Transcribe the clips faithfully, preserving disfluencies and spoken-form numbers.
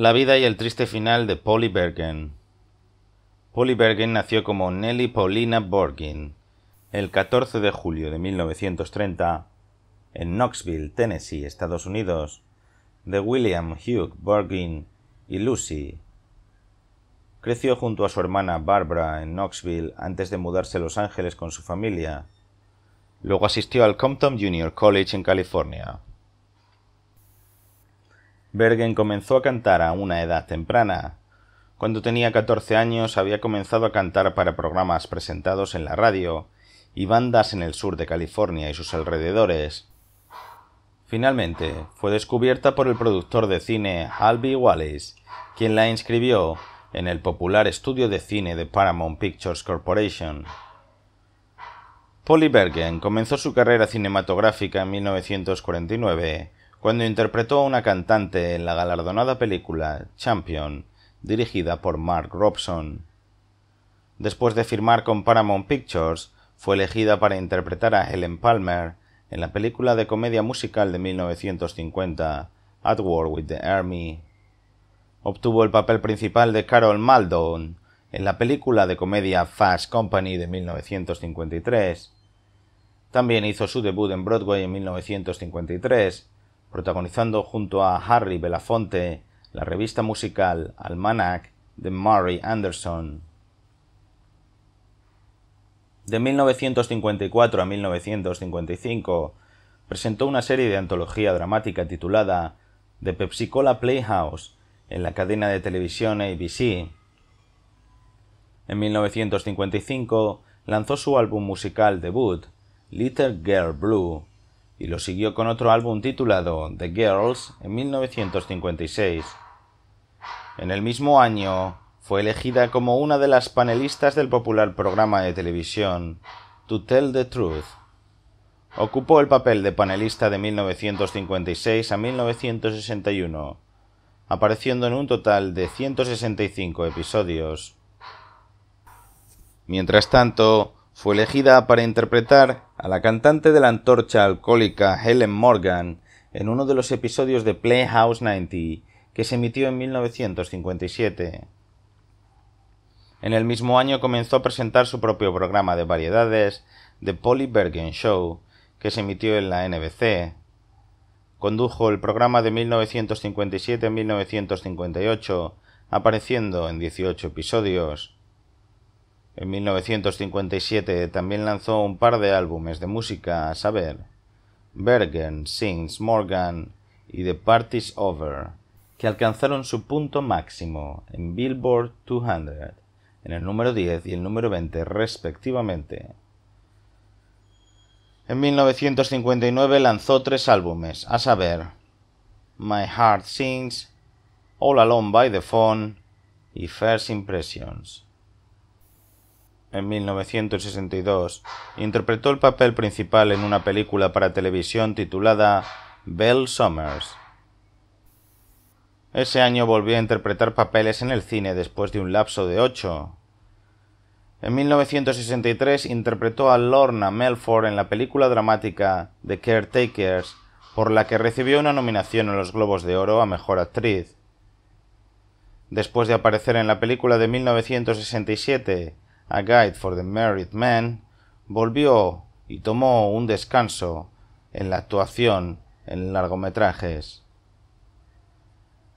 La vida y el triste final de Polly Bergen. Polly Bergen nació como Nelly Paulina Bergen el catorce de julio de mil novecientos treinta en Knoxville, Tennessee, Estados Unidos, de William Hugh Bergen y Lucy. Creció junto a su hermana Barbara en Knoxville antes de mudarse a Los Ángeles con su familia. Luego asistió al Compton Junior College en California. Bergen comenzó a cantar a una edad temprana. Cuando tenía catorce años había comenzado a cantar para programas presentados en la radio y bandas en el sur de California y sus alrededores. Finalmente, fue descubierta por el productor de cine Albie Wallis, quien la inscribió en el popular estudio de cine de Paramount Pictures Corporation. Polly Bergen comenzó su carrera cinematográfica en mil novecientos cuarenta y nueve, cuando interpretó a una cantante en la galardonada película Champion, dirigida por Mark Robson. Después de firmar con Paramount Pictures, fue elegida para interpretar a Helen Palmer en la película de comedia musical de mil novecientos cincuenta, At War with the Army. Obtuvo el papel principal de Carol Muldoon en la película de comedia Fast Company de mil novecientos cincuenta y tres. También hizo su debut en Broadway en mil novecientos cincuenta y tres, protagonizando junto a Harry Belafonte la revista musical Almanac de Murray Anderson. De mil novecientos cincuenta y cuatro a mil novecientos cincuenta y cinco presentó una serie de antología dramática titulada The Pepsi-Cola Playhouse en la cadena de televisión A B C. En mil novecientos cincuenta y cinco lanzó su álbum musical debut, Little Girl Blue, y lo siguió con otro álbum titulado The Girls en mil novecientos cincuenta y seis. En el mismo año fue elegida como una de las panelistas del popular programa de televisión To Tell the Truth. Ocupó el papel de panelista de mil novecientos cincuenta y seis a mil novecientos sesenta y uno, apareciendo en un total de ciento sesenta y cinco episodios. Mientras tanto, fue elegida para interpretar a la cantante de la antorcha alcohólica Helen Morgan en uno de los episodios de Playhouse noventa que se emitió en mil novecientos cincuenta y siete. En el mismo año comenzó a presentar su propio programa de variedades, The Polly Bergen Show, que se emitió en la N B C. Condujo el programa de mil novecientos cincuenta y siete a mil novecientos cincuenta y ocho, apareciendo en dieciocho episodios. En mil novecientos cincuenta y siete también lanzó un par de álbumes de música, a saber, Bergen, Sings, Morgan y The Party's Over, que alcanzaron su punto máximo en Billboard doscientos, en el número diez y el número veinte respectivamente. En mil novecientos cincuenta y nueve lanzó tres álbumes, a saber, My Heart Sings, All Alone by the Phone y First Impressions. En mil novecientos sesenta y dos interpretó el papel principal en una película para televisión titulada Belle Summers. Ese año volvió a interpretar papeles en el cine después de un lapso de ocho. En mil novecientos sesenta y tres interpretó a Lorna Melford en la película dramática The Caretakers, por la que recibió una nominación en los Globos de Oro a Mejor Actriz. Después de aparecer en la película de mil novecientos sesenta y siete, A Guide for the Married Man, volvió y tomó un descanso en la actuación en largometrajes.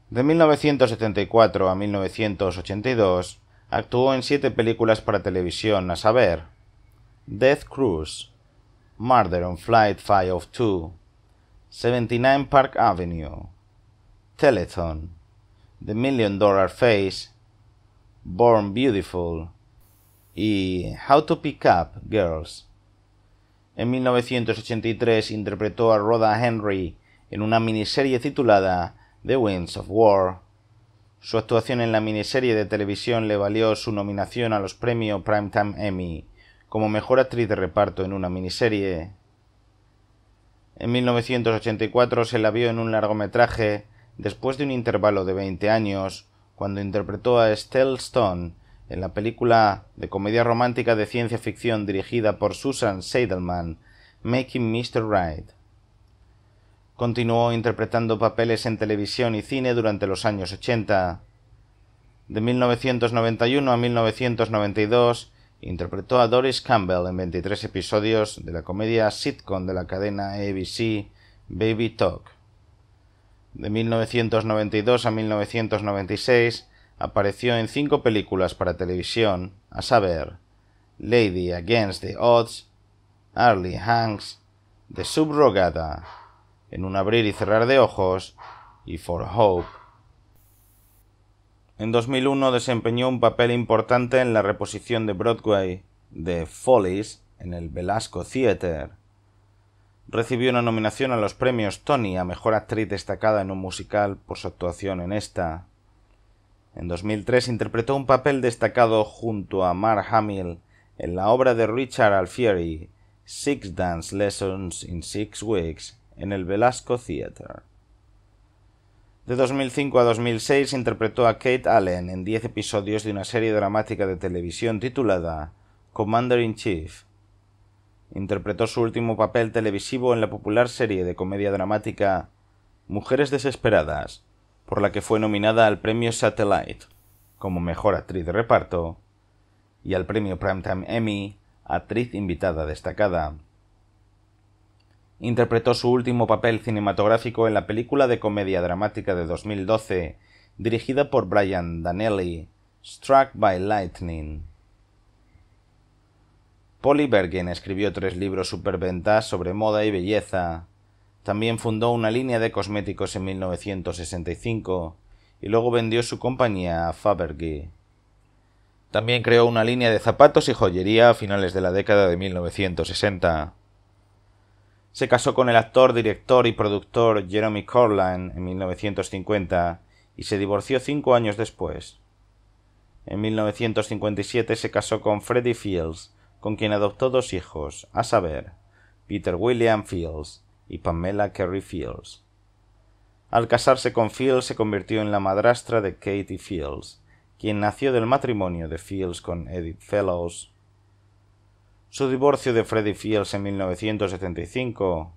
De mil novecientos setenta y cuatro a mil novecientos ochenta y dos actuó en siete películas para televisión, a saber, Death Cruise, Murder on Flight cinco cero dos, setenta y nueve Park Avenue, Telethon, The Million Dollar Face, Born Beautiful y How to Pick Up Girls. En mil novecientos ochenta y tres interpretó a Rhoda Henry en una miniserie titulada The Winds of War. Su actuación en la miniserie de televisión le valió su nominación a los premios Primetime Emmy como mejor actriz de reparto en una miniserie. En mil novecientos ochenta y cuatro se la vio en un largometraje después de un intervalo de veinte años, cuando interpretó a Estelle Stone en la película de comedia romántica de ciencia ficción dirigida por Susan Seidelman, Making mister Right. Continuó interpretando papeles en televisión y cine durante los años ochenta. De mil novecientos noventa y uno a mil novecientos noventa y dos, interpretó a Doris Campbell en veintitrés episodios de la comedia sitcom de la cadena A B C, Baby Talk. De mil novecientos noventa y dos a mil novecientos noventa y seis, apareció en cinco películas para televisión, a saber, Lady Against the Odds, Arlie Hanks, The Subrogada, En un abrir y cerrar de ojos, y For Hope. En dos mil uno desempeñó un papel importante en la reposición de Broadway de Follies en el Belasco Theater. Recibió una nominación a los premios Tony a Mejor Actriz Destacada en un musical por su actuación en esta. En dos mil tres interpretó un papel destacado junto a Mark Hamill en la obra de Richard Alfieri, Six Dance Lessons in Six Weeks, en el Belasco Theater. De dos mil cinco a dos mil seis interpretó a Kate Allen en diez episodios de una serie dramática de televisión titulada Commander in Chief. Interpretó su último papel televisivo en la popular serie de comedia dramática Mujeres Desesperadas, por la que fue nominada al premio Satellite como mejor actriz de reparto y al premio Primetime Emmy, actriz invitada destacada. Interpretó su último papel cinematográfico en la película de comedia dramática de dos mil doce, dirigida por Brian Danelli, Struck by Lightning. Polly Bergen escribió tres libros superventas sobre moda y belleza. También fundó una línea de cosméticos en mil novecientos sesenta y cinco y luego vendió su compañía a Fabergé. También creó una línea de zapatos y joyería a finales de la década de mil novecientos sesenta. Se casó con el actor, director y productor Jeremy Corline en mil novecientos cincuenta y se divorció cinco años después. En mil novecientos cincuenta y siete se casó con Freddie Fields, con quien adoptó dos hijos, a saber, Peter William Fields y Pamela Carey Fields. Al casarse con Fields se convirtió en la madrastra de Katie Fields, quien nació del matrimonio de Fields con Edith Fellows. Su divorcio de Freddie Fields en mil novecientos setenta y cinco.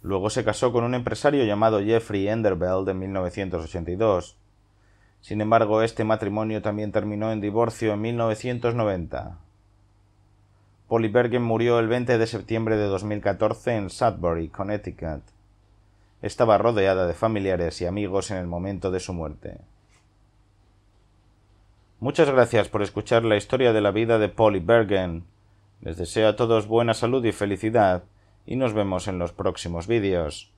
Luego se casó con un empresario llamado Jeffrey Enderveld en mil novecientos ochenta y dos. Sin embargo, este matrimonio también terminó en divorcio en mil novecientos noventa. Polly Bergen murió el veinte de septiembre de dos mil catorce en Sudbury, Connecticut. Estaba rodeada de familiares y amigos en el momento de su muerte. Muchas gracias por escuchar la historia de la vida de Polly Bergen. Les deseo a todos buena salud y felicidad, y nos vemos en los próximos vídeos.